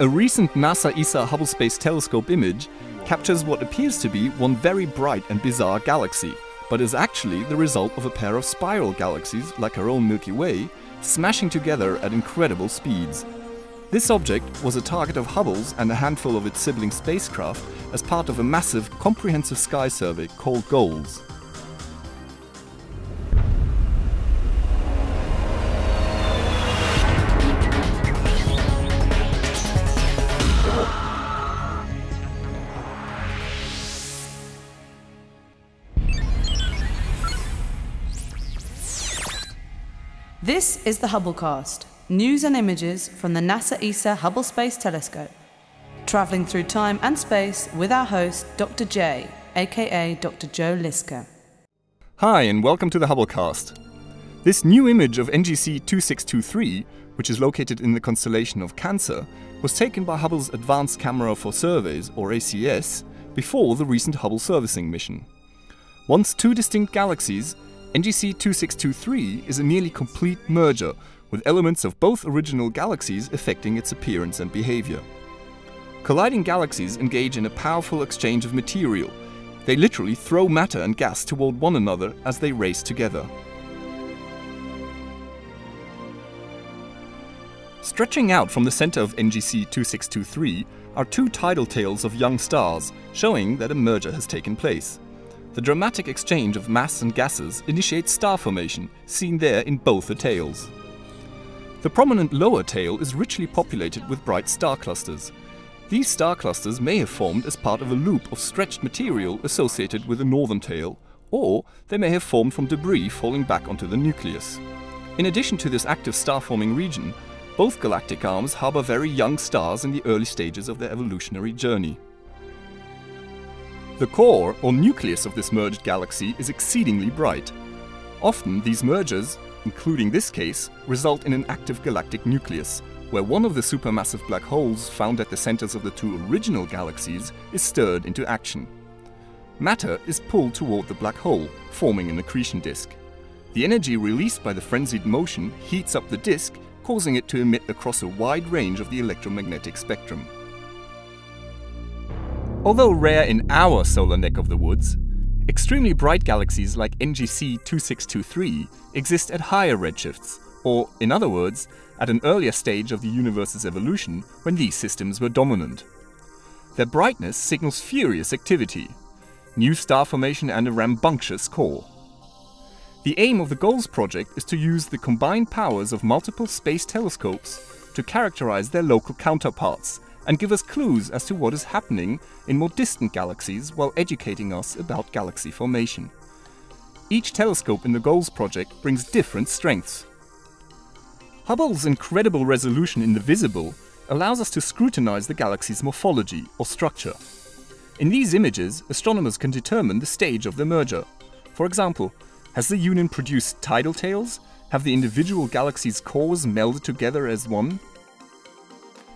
A recent NASA-ESA Hubble Space Telescope image captures what appears to be one very bright and bizarre galaxy, but is actually the result of a pair of spiral galaxies, like our own Milky Way, smashing together at incredible speeds. This object was a target of Hubble's and a handful of its sibling spacecraft as part of a massive, comprehensive sky survey called GOALS. This is the Hubblecast, news and images from the NASA-ESA Hubble Space Telescope, travelling through time and space with our host, Dr. J, aka Dr. Joe Liske. Hi, and welcome to the Hubblecast. This new image of NGC 2623, which is located in the constellation of Cancer, was taken by Hubble's Advanced Camera for Surveys, or ACS, before the recent Hubble servicing mission. Once two distinct galaxies, NGC 2623 is a nearly complete merger, with elements of both original galaxies affecting its appearance and behavior. Colliding galaxies engage in a powerful exchange of material. They literally throw matter and gas toward one another as they race together. Stretching out from the center of NGC 2623 are two tidal tails of young stars, showing that a merger has taken place. The dramatic exchange of mass and gases initiates star formation, seen there in both the tails. The prominent lower tail is richly populated with bright star clusters. These star clusters may have formed as part of a loop of stretched material associated with the northern tail, or they may have formed from debris falling back onto the nucleus. In addition to this active star-forming region, both galactic arms harbor very young stars in the early stages of their evolutionary journey. The core, or nucleus, of this merged galaxy is exceedingly bright. Often these mergers, including this case, result in an active galactic nucleus, where one of the supermassive black holes found at the centers of the two original galaxies is stirred into action. Matter is pulled toward the black hole, forming an accretion disk. The energy released by the frenzied motion heats up the disk, causing it to emit across a wide range of the electromagnetic spectrum. Although rare in our solar neck of the woods, extremely bright galaxies like NGC 2623 exist at higher redshifts, or, in other words, at an earlier stage of the universe's evolution when these systems were dominant. Their brightness signals furious activity, new star formation and a rambunctious core. The aim of the GOALS project is to use the combined powers of multiple space telescopes to characterize their local counterparts and give us clues as to what is happening in more distant galaxies while educating us about galaxy formation. Each telescope in the GOALS project brings different strengths. Hubble's incredible resolution in the visible allows us to scrutinize the galaxy's morphology or structure. In these images, astronomers can determine the stage of the merger. For example, has the union produced tidal tails? Have the individual galaxies' cores melded together as one?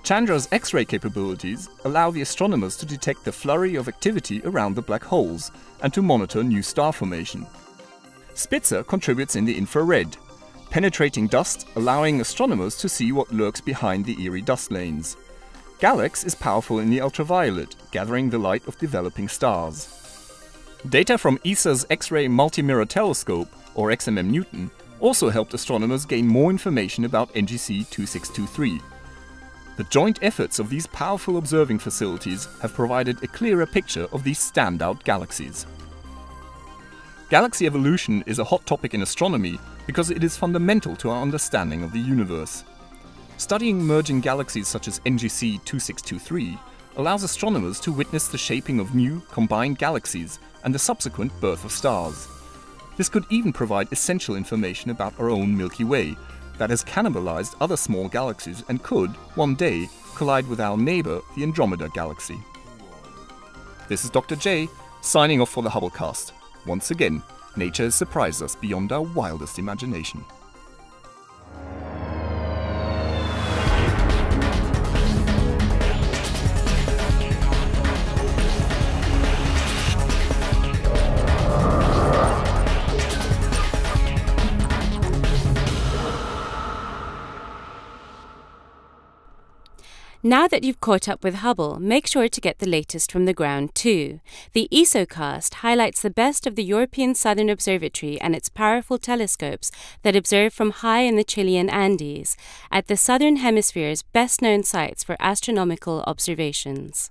Chandra's X-ray capabilities allow the astronomers to detect the flurry of activity around the black holes and to monitor new star formation. Spitzer contributes in the infrared, penetrating dust, allowing astronomers to see what lurks behind the eerie dust lanes. GALEX is powerful in the ultraviolet, gathering the light of developing stars. Data from ESA's X-ray Multi-Mirror Telescope, or XMM-Newton, also helped astronomers gain more information about NGC 2623. The joint efforts of these powerful observing facilities have provided a clearer picture of these standout galaxies. Galaxy evolution is a hot topic in astronomy because it is fundamental to our understanding of the universe. Studying merging galaxies such as NGC 2623 allows astronomers to witness the shaping of new, combined galaxies and the subsequent birth of stars. This could even provide essential information about our own Milky Way, that has cannibalized other small galaxies and could, one day, collide with our neighbor, the Andromeda Galaxy. This is Dr. J, signing off for the Hubblecast. Once again, nature has surprised us beyond our wildest imagination. Now that you've caught up with Hubble, make sure to get the latest from the ground too. The ESOcast highlights the best of the European Southern Observatory and its powerful telescopes that observe from high in the Chilean Andes, at the Southern Hemisphere's best-known sites for astronomical observations.